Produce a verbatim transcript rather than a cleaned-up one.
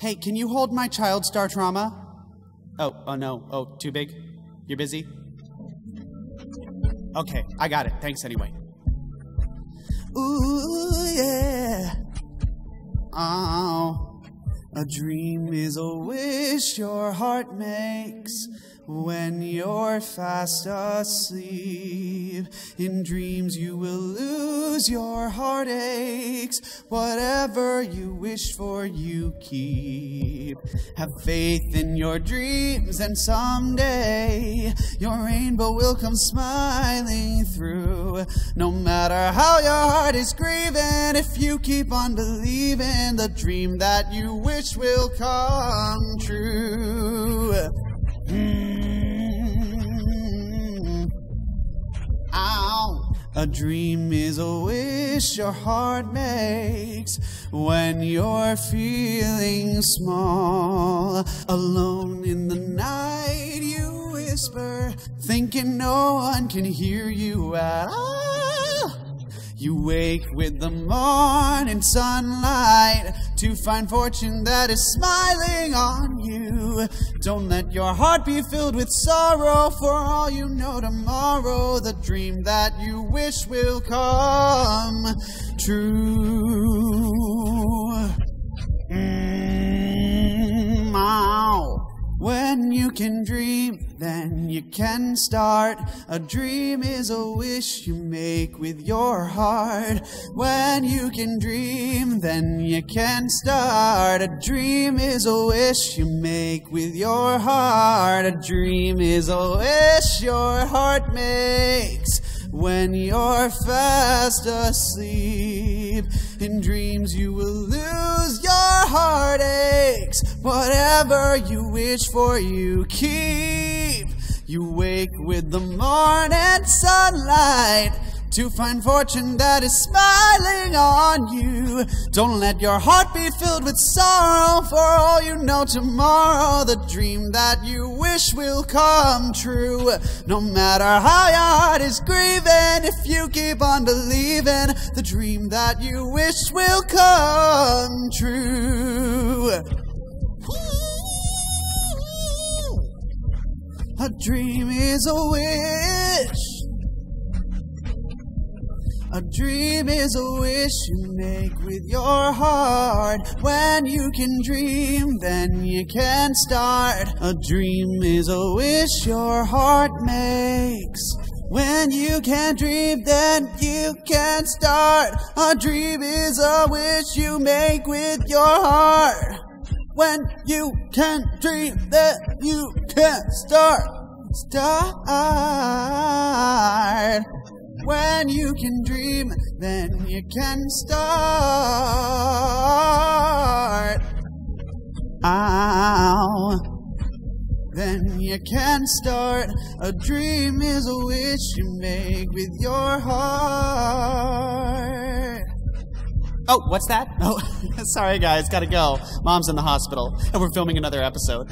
Hey, can you hold my child star trauma? Oh, oh no. Oh, too big? You're busy? Okay, I got it. Thanks anyway. Ooh, yeah. Oh, a dream is a wish your heart makes when you're fast asleep. In dreams you will lose your heartaches. Whatever you wish for you keep. Have faith in your dreams and someday your rainbow will come smiling through. No matter how your heart is grieving, if you keep on believing, the dream that you wish will come true. Mm-hmm. Ow. A dream is a wish your heart makes when you're feeling small. Alone in the night you whisper, thinking no one can hear you at all. You wake with the morning sunlight to find fortune that is smiling on you. Don't let your heart be filled with sorrow, for all you know tomorrow, the dream that you wish will come true. Mm, ow. When you can dream, then you can start. A dream is a wish you make with your heart. When you can dream, then you can start. A dream is a wish you make with your heart. A dream is a wish your heart makes when you're fast asleep. In dreams you will lose your heartaches. Whatever you wish for you keep. You wake with the morning sunlight to find fortune that is smiling on you. Don't let your heart be filled with sorrow, for all you know tomorrow, the dream that you wish will come true. No matter how your heart is grieving, if you keep on believing, the dream that you wish will come true. A dream is a wish. A dream is a wish you make with your heart. When you can dream, then you can start. A dream is a wish your heart makes. When you can dream, then you can start. A dream is a wish you make with your heart. When you can dream, then you can start. Start. When you can dream, then you can start. Ow. Then you can start. A dream is a wish you make with your heart. Oh, what's that? Oh, sorry guys, gotta go. Mom's in the hospital, and we're filming another episode.